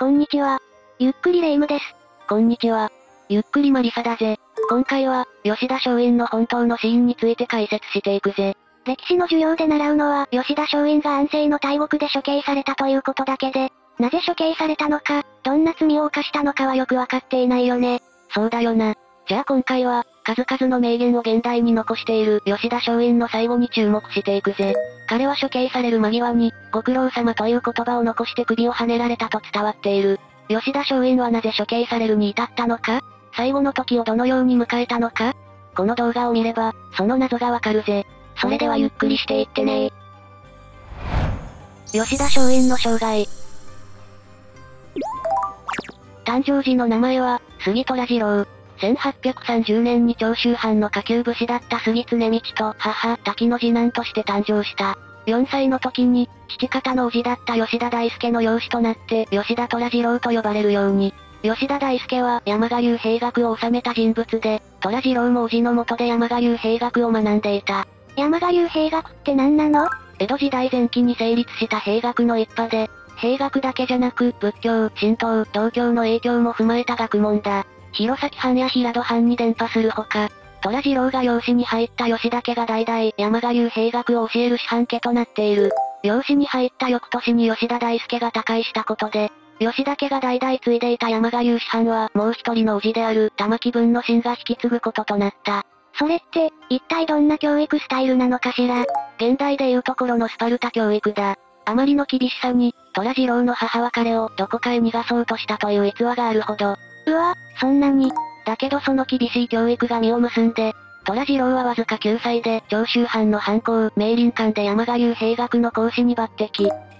こんにちは。ゆっくりレ夢ムです。こんにちは。ゆっくりマリサだぜ。今回は、吉田松陰の本当の死因について解説していくぜ。歴史の授業で習うのは、吉田松陰が安政の大獄で処刑されたということだけで、なぜ処刑されたのか、どんな罪を犯したのかはよくわかっていないよね。そうだよな。じゃあ今回は、数々の名言を現代に残している吉田松陰の最後に注目していくぜ。彼は処刑される間際に、ご苦労様という言葉を残して首をはねられたと伝わっている。吉田松陰はなぜ処刑されるに至ったのか、最後の時をどのように迎えたのか、この動画を見れば、その謎がわかるぜ。それではゆっくりしていってね。吉田松陰の生涯。誕生時の名前は、杉虎次郎。1830年に長州藩の下級武士だった杉常道と母、滝の次男として誕生した。4歳の時に、父方の叔父だった吉田大輔の養子となって吉田虎次郎と呼ばれるように。吉田大輔は山賀流兵学を修めた人物で、虎次郎も叔父の下で山賀流兵学を学んでいた。山賀流兵学って何なの？江戸時代前期に成立した兵学の一派で、兵学だけじゃなく仏教、神道、道教の影響も踏まえた学問だ。弘前藩や平戸藩に伝播するほか、虎次郎が養子に入った吉田家が代々山賀流兵学を教える師範家となっている。養子に入った翌年に吉田大輔が他界したことで、吉田家が代々継いでいた山賀流師範はもう一人の叔父である玉木文之進が引き継ぐこととなった。それって、一体どんな教育スタイルなのかしら？現代でいうところのスパルタ教育だ。あまりの厳しさに、虎次郎の母は彼をどこかへ逃がそうとしたという逸話があるほど。うわ、そんなに。だけどその厳しい教育が実を結んで、虎次郎はわずか9歳で長州藩の藩校、明倫館で山賀流兵学の講師に抜擢。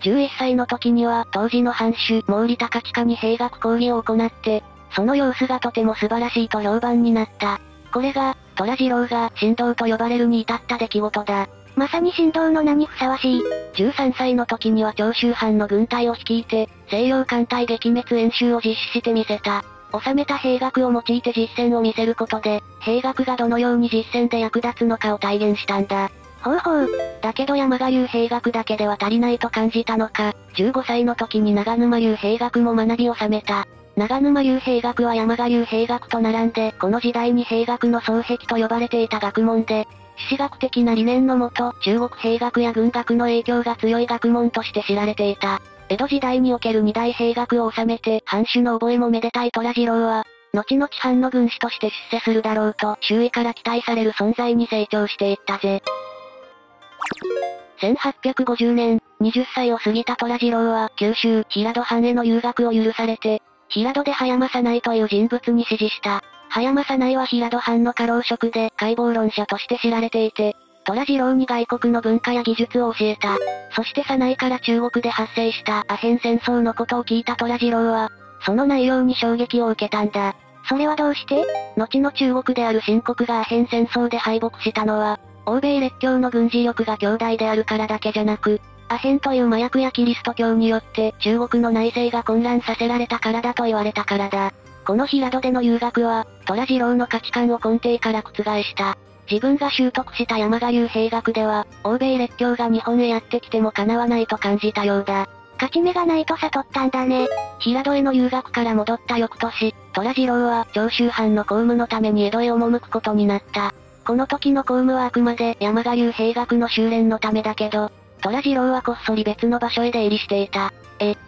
11歳の時には当時の藩主、毛利高親に兵学講義を行って、その様子がとても素晴らしいと評判になった。これが、虎次郎が神童と呼ばれるに至った出来事だ。まさに神童の名にふさわしい。13歳の時には長州藩の軍隊を率いて、西洋艦隊撃滅演習を実施してみせた。収めた兵学を用いて実践を見せることで、兵学がどのように実践で役立つのかを体現したんだ。ほうほう。だけど山賀流兵学だけでは足りないと感じたのか、15歳の時に長沼流兵学も学び収めた。長沼流兵学は山賀流兵学と並んで、この時代に兵学の双璧と呼ばれていた学問で、史学的な理念のもと、中国兵学や軍学の影響が強い学問として知られていた。江戸時代における二大兵学を収めて藩主の覚えもめでたい虎次郎は、後々藩の軍師として出世するだろうと周囲から期待される存在に成長していったぜ。1850年、20歳を過ぎた虎次郎は九州、平戸藩への遊学を許されて、平戸で早政内という人物に師事した。早政内は平戸藩の家老職で解剖論者として知られていて、虎次郎に外国の文化や技術を教えた。そして左内から中国で発生したアヘン戦争のことを聞いた虎次郎は、その内容に衝撃を受けたんだ。それはどうして？後の中国である清国がアヘン戦争で敗北したのは、欧米列強の軍事力が強大であるからだけじゃなく、アヘンという麻薬やキリスト教によって中国の内政が混乱させられたからだと言われたからだ。この平戸での遊学は、虎次郎の価値観を根底から覆した。自分が習得した山賀流兵学では、欧米列強が日本へやってきても叶わないと感じたようだ。勝ち目がないと悟ったんだね。平戸への遊学から戻った翌年、虎次郎は長州藩の公務のために江戸へ赴くことになった。この時の公務はあくまで山賀流兵学の修練のためだけど、虎次郎はこっそり別の場所へ出入りしていた。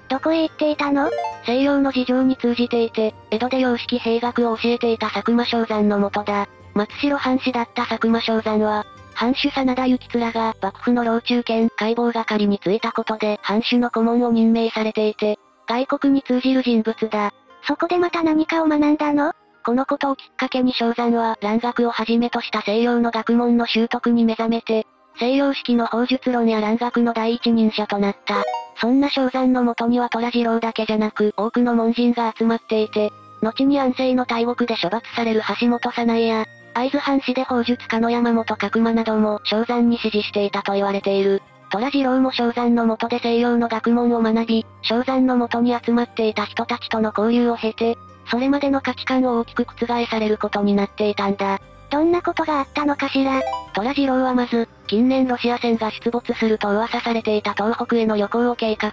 どこへ行っていたの？西洋の事情に通じていて、江戸で様式兵学を教えていた佐久間象山の下だ。松代藩士だった佐久間象山は、藩主真田幸面が幕府の老中兼解剖係に就いたことで藩主の顧問を任命されていて、外国に通じる人物だ。そこでまた何かを学んだの？このことをきっかけに象山は蘭学をはじめとした西洋の学問の習得に目覚めて、西洋式の砲術論や蘭学の第一人者となった。そんな象山のもとには虎次郎だけじゃなく多くの門人が集まっていて、後に安政の大獄で処罰される橋本早苗や、会津藩士で砲術家の山本角馬なども象山に師事していたと言われている。虎次郎も象山の下で西洋の学問を学び、象山の下に集まっていた人たちとの交流を経て、それまでの価値観を大きく覆されることになっていたんだ。どんなことがあったのかしら？虎次郎はまず、近年ロシア船が出没すると噂されていた東北への旅行を計画。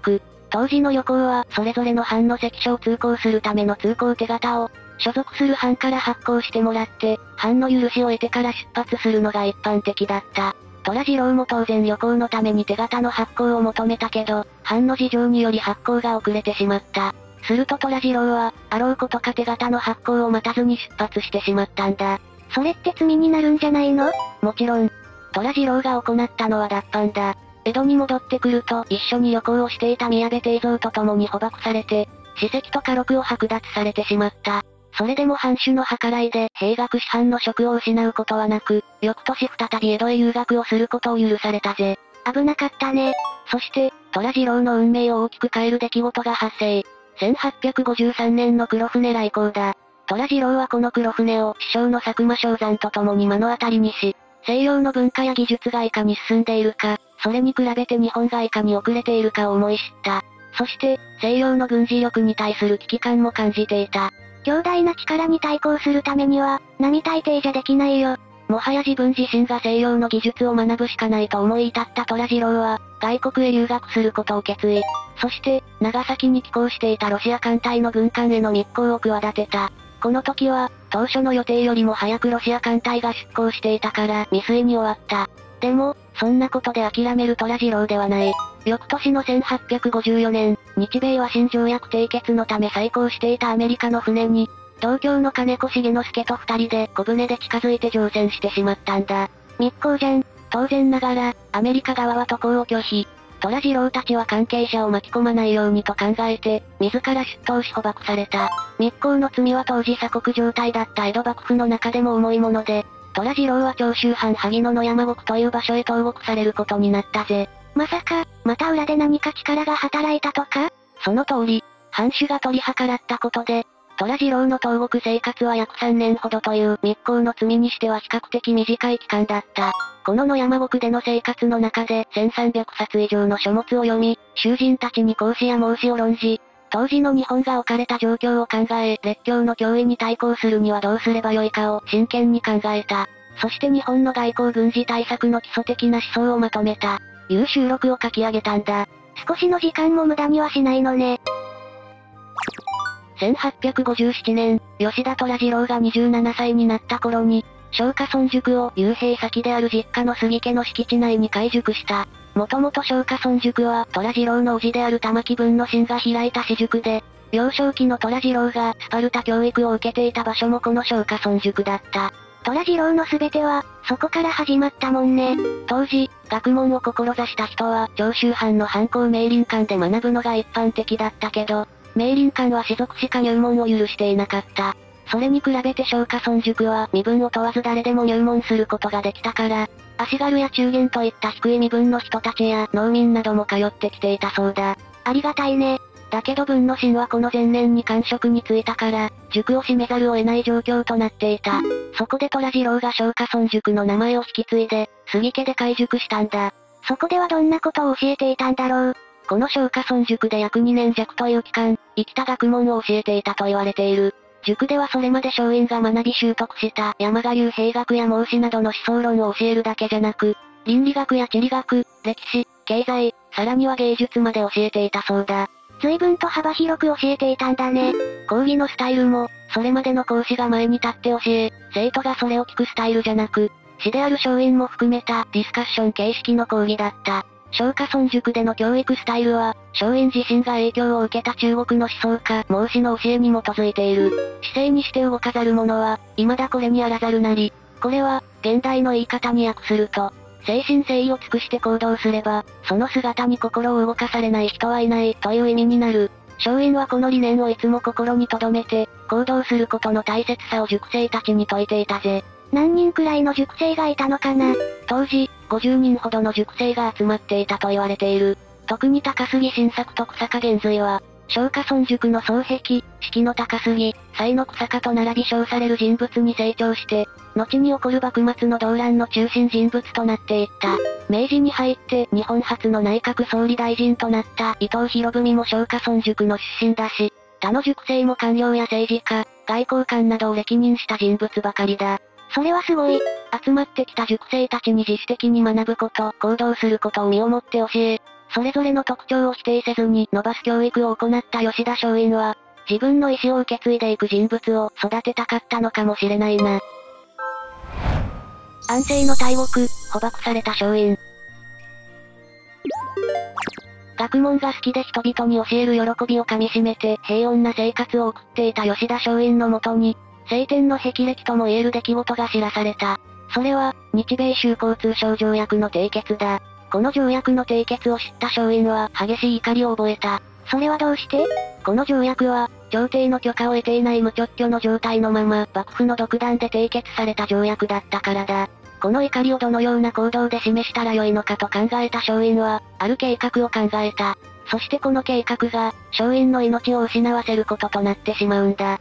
当時の旅行はそれぞれの藩の関所を通行するための通行手形を、所属する藩から発行してもらって、藩の許しを得てから出発するのが一般的だった。虎次郎も当然旅行のために手形の発行を求めたけど、藩の事情により発行が遅れてしまった。すると虎次郎は、あろうことか手形の発行を待たずに出発してしまったんだ。それって罪になるんじゃないの？もちろん。虎次郎が行ったのは脱藩だ。江戸に戻ってくると一緒に旅行をしていた宮部定蔵と共に捕獲されて、史跡と家禄を剥奪されてしまった。それでも藩主の計らいで兵学士藩の職を失うことはなく、翌年再び江戸へ遊学をすることを許されたぜ。危なかったね。そして、虎次郎の運命を大きく変える出来事が発生。1853年の黒船来航だ。虎次郎はこの黒船を師匠の佐久間象山と共に目の当たりにし、西洋の文化や技術がいかに進んでいるか、それに比べて日本がいかに遅れているかを思い知った。そして、西洋の軍事力に対する危機感も感じていた。強大な力に対抗するためには、並大抵じゃできないよ。もはや自分自身が西洋の技術を学ぶしかないと思い至った虎次郎は、外国へ留学することを決意。そして、長崎に寄港していたロシア艦隊の軍艦への密航を企てた。この時は、当初の予定よりも早くロシア艦隊が出航していたから未遂に終わった。でも、そんなことで諦める虎次郎ではない。翌年の1854年、日米和親条約締結のため再航していたアメリカの船に、東京の金子重之助と二人で小舟で近づいて乗船してしまったんだ。密航じゃん。当然ながら、アメリカ側は渡航を拒否。虎次郎たちは関係者を巻き込まないようにと考えて、自ら出頭し捕獲された。密航の罪は当時鎖国状態だった江戸幕府の中でも重いもので、虎次郎は長州藩萩野の山国という場所へ投獄されることになったぜ。まさか、また裏で何か力が働いたとか？その通り、藩主が取り計らったことで、虎次郎の投獄生活は約3年ほどという密航の罪にしては比較的短い期間だった。この野山国での生活の中で1300冊以上の書物を読み、囚人たちに孔子や孟子を論じ、当時の日本が置かれた状況を考え、列強の脅威に対抗するにはどうすればよいかを真剣に考えた。そして日本の外交軍事対策の基礎的な思想をまとめた、いう収録を書き上げたんだ。少しの時間も無駄にはしないのね。1857年、吉田虎次郎が27歳になった頃に、松下村塾を幽閉先である実家の杉家の敷地内に開塾した。もともと松下村塾は虎次郎の叔父である玉木文之進が開いた私塾で、幼少期の虎次郎がスパルタ教育を受けていた場所もこの松下村塾だった。虎次郎の全ては、そこから始まったもんね。当時、学問を志した人は長州藩の藩校明倫館で学ぶのが一般的だったけど、明倫館は士族しか入門を許していなかった。それに比べて松下村塾は身分を問わず誰でも入門することができたから、足軽や中間といった低い身分の人たちや農民なども通ってきていたそうだ。ありがたいね。だけど文之進はこの前年に官職に就いたから、塾を閉めざるを得ない状況となっていた。そこで虎次郎が松下村塾の名前を引き継いで、杉家で開塾したんだ。そこではどんなことを教えていたんだろう。この松下村塾で約2年弱という期間、生きた学問を教えていたと言われている。塾ではそれまで松陰が学び習得した山賀流兵学や孟子などの思想論を教えるだけじゃなく、倫理学や地理学、歴史、経済、さらには芸術まで教えていたそうだ。随分と幅広く教えていたんだね。講義のスタイルも、それまでの講師が前に立って教え、生徒がそれを聞くスタイルじゃなく、師である松陰も含めたディスカッション形式の講義だった。松下村塾での教育スタイルは、松陰自身が影響を受けた中国の思想家孟子の教えに基づいている。姿勢にして動かざる者は、未だこれにあらざるなり。これは、現代の言い方に訳すると、誠心誠意を尽くして行動すれば、その姿に心を動かされない人はいないという意味になる。松陰はこの理念をいつも心に留めて、行動することの大切さを塾生たちに説いていたぜ。何人くらいの塾生がいたのかな？当時、50人ほどの塾生が集まっていたと言われている。特に高杉晋作と久坂玄瑞は、松下村塾の双璧、式の高杉、才の久坂と並び称される人物に成長して、後に起こる幕末の動乱の中心人物となっていった。明治に入って日本初の内閣総理大臣となった伊藤博文も松下村塾の出身だし、他の塾生も官僚や政治家、外交官などを歴任した人物ばかりだ。それはすごい。集まってきた塾生たちに自主的に学ぶこと、行動することを身をもって教え、それぞれの特徴を否定せずに伸ばす教育を行った吉田松陰は、自分の意思を受け継いでいく人物を育てたかったのかもしれないな。安政の大獄、捕獲された松陰。学問が好きで人々に教える喜びをかみしめて平穏な生活を送っていた吉田松陰のもとに、青天の霹靂とも言える出来事が知らされた。それは、日米修好通商条約の締結だ。この条約の締結を知った松陰は激しい怒りを覚えた。それはどうして？この条約は、朝廷の許可を得ていない無許可の状態のまま幕府の独断で締結された条約だったからだ。この怒りをどのような行動で示したらよいのかと考えた松陰は、ある計画を考えた。そしてこの計画が、松陰の命を失わせることとなってしまうんだ。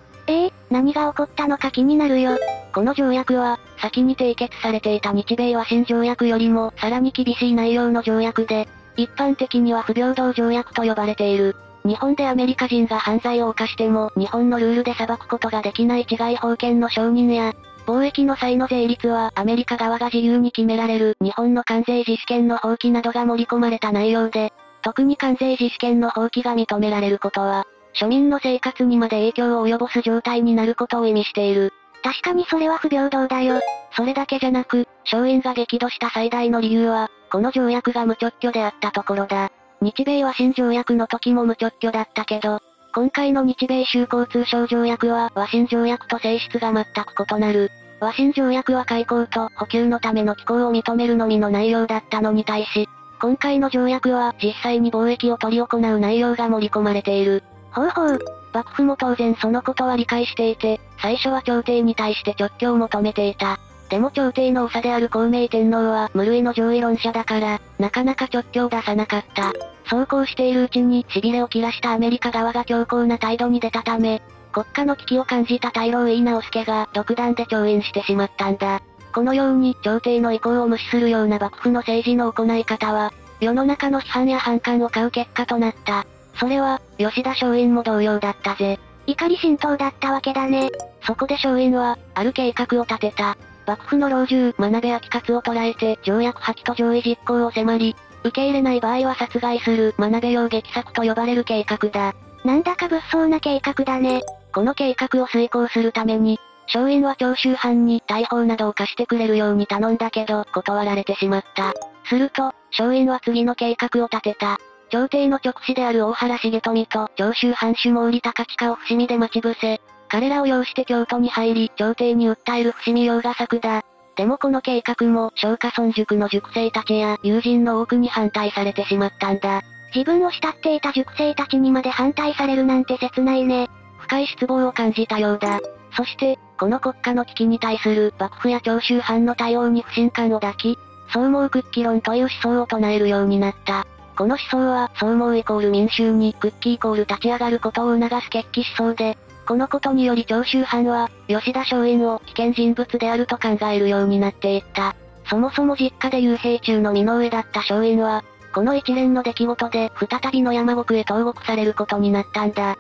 何が起こったのか気になるよ。この条約は、先に締結されていた日米和親条約よりもさらに厳しい内容の条約で、一般的には不平等条約と呼ばれている。日本でアメリカ人が犯罪を犯しても日本のルールで裁くことができない治外法権の承認や、貿易の際の税率はアメリカ側が自由に決められる日本の関税自主権の放棄などが盛り込まれた内容で、特に関税自主権の放棄が認められることは、庶民の生活にまで影響を及ぼす状態になることを意味している。確かにそれは不平等だよ。それだけじゃなく、松陰が激怒した最大の理由は、この条約が無許可であったところだ。日米和親条約の時も無許可だったけど、今回の日米修好通商条約は和親条約と性質が全く異なる。和親条約は開港と補給のための寄港を認めるのみの内容だったのに対し、今回の条約は実際に貿易を取り行う内容が盛り込まれている。ほうほう。幕府も当然そのことは理解していて、最初は朝廷に対して勅許を求めていた。でも朝廷の長である孝明天皇は無類の上位論者だから、なかなか勅許を出さなかった。そうこうしているうちに痺れを切らしたアメリカ側が強硬な態度に出たため、国家の危機を感じた大老井伊直弼が独断で調印してしまったんだ。このように朝廷の意向を無視するような幕府の政治の行い方は、世の中の批判や反感を買う結果となった。それは、吉田松陰も同様だったぜ。怒り心頭だったわけだね。そこで松陰は、ある計画を立てた。幕府の老中、真鍋昭勝を捕らえて、条約破棄と上位実行を迫り、受け入れない場合は殺害する真鍋擁撃策と呼ばれる計画だ。なんだか物騒な計画だね。この計画を遂行するために、松陰は長州藩に大砲などを貸してくれるように頼んだけど、断られてしまった。すると、松陰は次の計画を立てた。朝廷の直使である大原重富と長州藩主毛利高近を伏見で待ち伏せ、彼らを擁して京都に入り、朝廷に訴える伏見洋画策だ。でもこの計画も、松下村塾の塾生たちや友人の多くに反対されてしまったんだ。自分を慕っていた塾生たちにまで反対されるなんて切ないね。深い失望を感じたようだ。そして、この国家の危機に対する幕府や長州藩の対応に不信感を抱き、総毛屈起論という思想を唱えるようになった。この思想は、総毛イコール民衆に屈起イコール立ち上がることを促す決起思想で、このことにより長州藩は、吉田松陰を危険人物であると考えるようになっていった。そもそも実家で幽閉中の身の上だった松陰は、この一連の出来事で再び野山獄へ投獄されることになったんだ。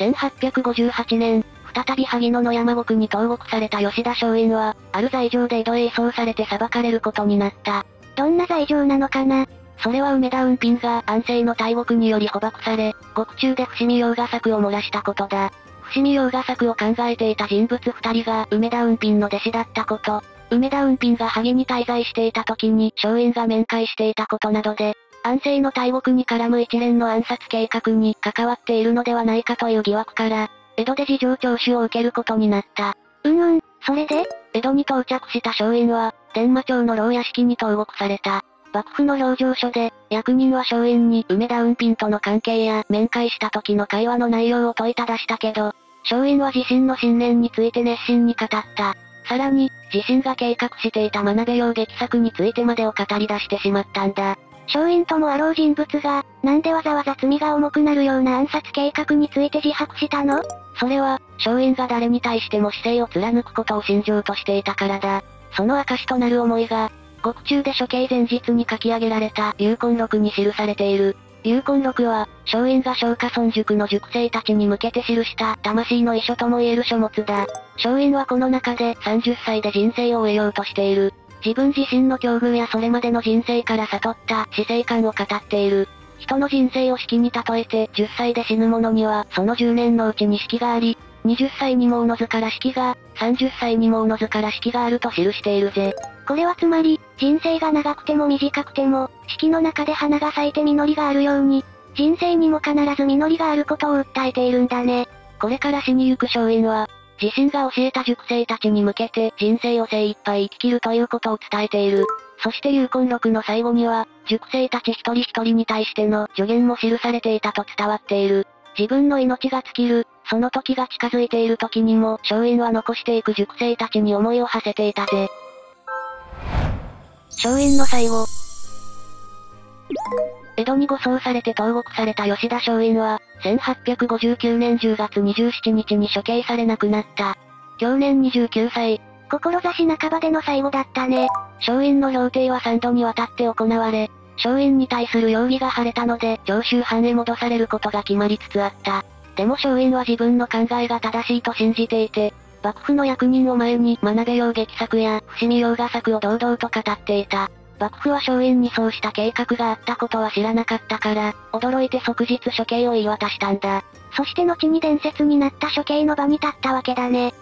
1858年、再び萩野の山獄に投獄された吉田松陰は、ある罪状で江戸へ移送されて裁かれることになった。どんな罪状なのかな？それは梅田雲賓が安政の大獄により捕獲され、獄中で伏見洋画策を漏らしたことだ。伏見洋画策を考えていた人物二人が梅田雲賓の弟子だったこと、梅田雲賓が萩に滞在していた時に松陰が面会していたことなどで、安政の大獄に絡む一連の暗殺計画に関わっているのではないかという疑惑から、江戸で事情聴取を受けることになった。それで？江戸に到着した松陰は、伝馬町の牢屋敷に投獄された。幕府の評定所で、役人は松陰に梅田雲賓との関係や面会した時の会話の内容を問いただしたけど、松陰は自身の信念について熱心に語った。さらに、自身が計画していた真鍋擁撃策についてまでを語り出してしまったんだ。松陰ともあろう人物が、なんでわざわざ罪が重くなるような暗殺計画について自白したの？それは、松陰が誰に対しても姿勢を貫くことを信条としていたからだ。その証となる思いが、獄中で処刑前日に書き上げられた「龍魂録」に記されている。龍魂録は、松陰が松下村塾の塾生たちに向けて記した魂の遺書とも言える書物だ。松陰はこの中で30歳で人生を終えようとしている。自分自身の境遇やそれまでの人生から悟った死生観を語っている。人の人生を死期に例えて、10歳で死ぬ者にはその10年のうちに死期があり、20歳にもおのずから死期が、30歳にもおのずから死期があると記しているぜ。これはつまり、人生が長くても短くても、四季の中で花が咲いて実りがあるように、人生にも必ず実りがあることを訴えているんだね。これから死にゆく松陰は、自身が教えた塾生たちに向けて人生を精一杯生き切るということを伝えている。そして流魂録の最後には、塾生たち一人一人に対しての助言も記されていたと伝わっている。自分の命が尽きる、その時が近づいている時にも松陰は残していく塾生たちに思いを馳せていたぜ。松陰の最後。江戸に護送されて投獄された吉田松陰は、1859年10月27日に処刑され亡くなった。享年29歳。志半ばでの最後だったね。松陰の評定は3度にわたって行われ、松陰に対する容疑が晴れたので、長州藩へ戻されることが決まりつつあった。でも松陰は自分の考えが正しいと信じていて、幕府の役人を前に学べよう劇作や伏見洋画作を堂々と語っていた。幕府は松陰にそうした計画があったことは知らなかったから、驚いて即日処刑を言い渡したんだ。そして後に伝説になった処刑の場に立ったわけだね。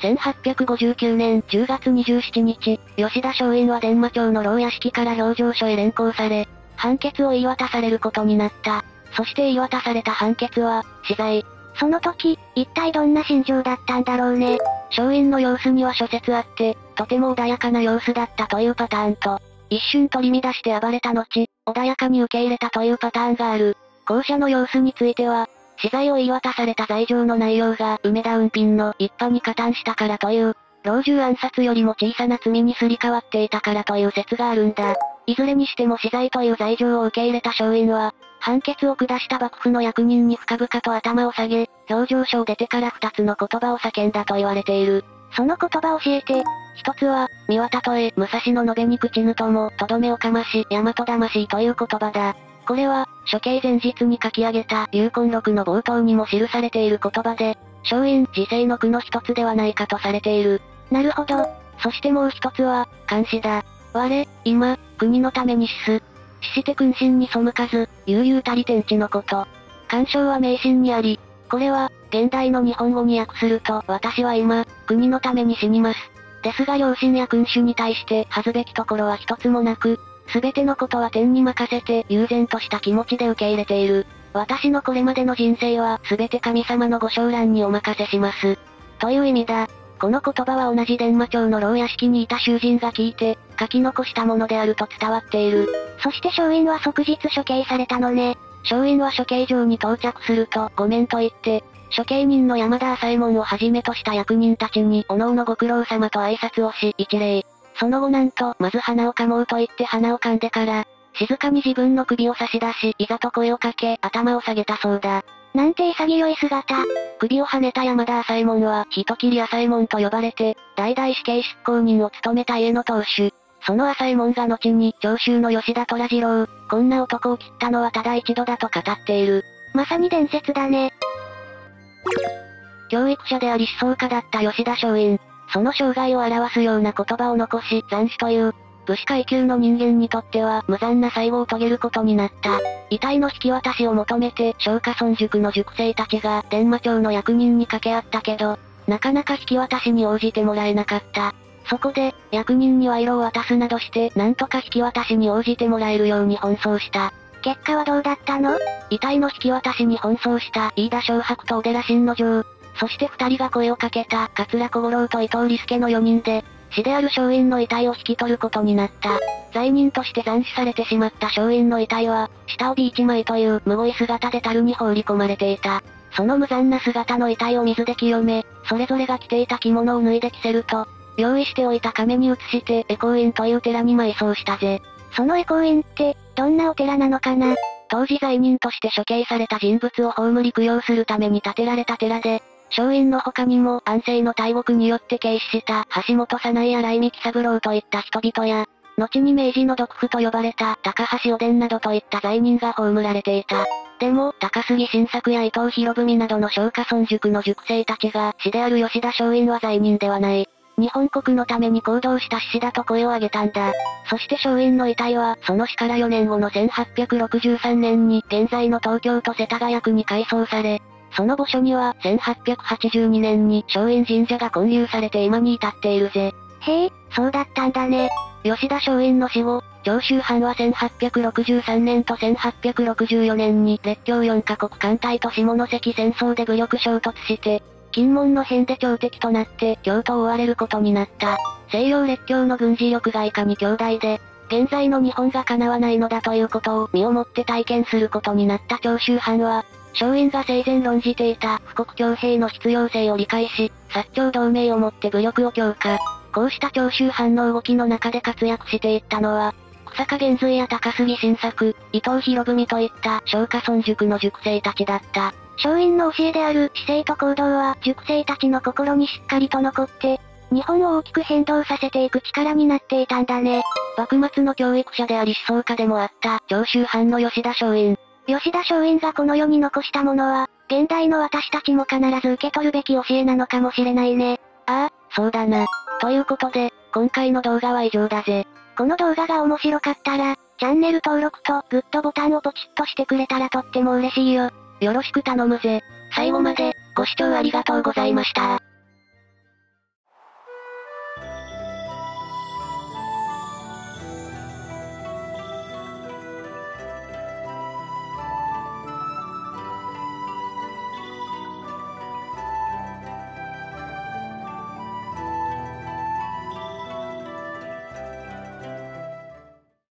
1859年10月27日、吉田松陰は伝馬町の牢屋敷から評定所へ連行され、判決を言い渡されることになった。そして言い渡された判決は、死罪。その時、一体どんな心情だったんだろうね。松陰の様子には諸説あって、とても穏やかな様子だったというパターンと、一瞬取り乱して暴れた後、穏やかに受け入れたというパターンがある。後者の様子については、死罪を言い渡された罪状の内容が梅田雲賓の一派に加担したからという、老中暗殺よりも小さな罪にすり替わっていたからという説があるんだ。いずれにしても死罪という罪状を受け入れた松陰は、判決を下した幕府の役人に深々と頭を下げ、評定所を出てから2つの言葉を叫んだと言われている。その言葉を教えて、一つは、身はたとえ、武蔵の延べに口ぬとも、とどめをかまし、大和魂という言葉だ。これは、処刑前日に書き上げた、流魂録の冒頭にも記されている言葉で、松陰自世の句の一つではないかとされている。なるほど。そしてもう一つは、監視だ。我、今、国のために死す。死して君臣に背かず、悠々たり天地のこと。干渉は迷信にあり。これは、現代の日本語に訳すると、私は今、国のために死にます。ですが良心や君主に対して恥ずべきところは一つもなく、すべてのことは天に任せて悠然とした気持ちで受け入れている。私のこれまでの人生はすべて神様のご掌覧にお任せします。という意味だ。この言葉は同じ伝馬町の牢屋敷にいた囚人が聞いて、書き残したものであると伝わっている。そして松陰は即日処刑されたのね。松陰は処刑場に到着すると、ごめんと言って、処刑人の山田朝右衛門をはじめとした役人たちに、おのおのご苦労様と挨拶をし、一礼。その後なんと、まず鼻を噛もうと言って鼻を噛んでから、静かに自分の首を差し出し、いざと声をかけ、頭を下げたそうだ。なんて潔い姿。首をはねた山田朝右衛門は、人斬り朝右衛門と呼ばれて、代々死刑執行人を務めた家の当主。その朝右衛門が後に、長州の吉田虎次郎、こんな男を斬ったのはただ一度だと語っている。まさに伝説だね。教育者であり思想家だった吉田松陰。その生涯を表すような言葉を残し、斬首という、武士階級の人間にとっては無残な最後を遂げることになった。遺体の引き渡しを求めて、松下村塾の塾生たちが伝馬町の役人に掛け合ったけど、なかなか引き渡しに応じてもらえなかった。そこで、役人に賄賂を渡すなどして、なんとか引き渡しに応じてもらえるように奔走した。結果はどうだったの？遺体の引き渡しに奔走した飯田昌白と小寺信之丞。そして二人が声をかけた桂小五郎と伊藤利助の4人で、死である松陰の遺体を引き取ることになった。罪人として斬首されてしまった松陰の遺体は、下帯一枚というむごい姿で樽に放り込まれていた。その無残な姿の遺体を水で清め、それぞれが着ていた着物を脱いで着せると、用意しておいた亀に移して恵光院という寺に埋葬したぜ。その恵光院って、どんなお寺なのかな？当時罪人として処刑された人物を葬り供養するために建てられた寺で、松陰の他にも安政の大獄によって軽視した橋本早苗や来三喜三郎といった人々や、後に明治の毒婦と呼ばれた高橋おでんなどといった罪人が葬られていた。でも、高杉晋作や伊藤博文などの松下村塾の塾生たちが死である吉田松陰は罪人ではない。日本国のために行動した志士だと声を上げたんだ。そして松陰の遺体は、その死から4年後の1863年に、現在の東京都世田谷区に改葬され、その墓所には、1882年に松陰神社が建立されて今に至っているぜ。へえ、そうだったんだね。吉田松陰の死後、長州藩は1863年と1864年に列強4カ国艦隊と下関戦争で武力衝突して、金門の変で強敵となって京都を追われることになった。西洋列強の軍事力がいかに強大で、現在の日本がかなわないのだということを身をもって体験することになった長州藩は、松陰が生前論じていた富国強兵の必要性を理解し、薩長同盟をもって武力を強化。こうした長州藩の動きの中で活躍していったのは、久坂玄瑞や高杉晋作、伊藤博文といった松下村塾の塾生たちだった。松陰の教えである姿勢と行動は塾生たちの心にしっかりと残って、日本を大きく変動させていく力になっていたんだね。幕末の教育者であり思想家でもあった長州藩の吉田松陰。吉田松陰がこの世に残したものは、現代の私たちも必ず受け取るべき教えなのかもしれないね。ああ、そうだな。ということで、今回の動画は以上だぜ。この動画が面白かったら、チャンネル登録とグッドボタンをポチッとしてくれたらとっても嬉しいよ。よろしく頼むぜ。最後まで、ご視聴ありがとうございました。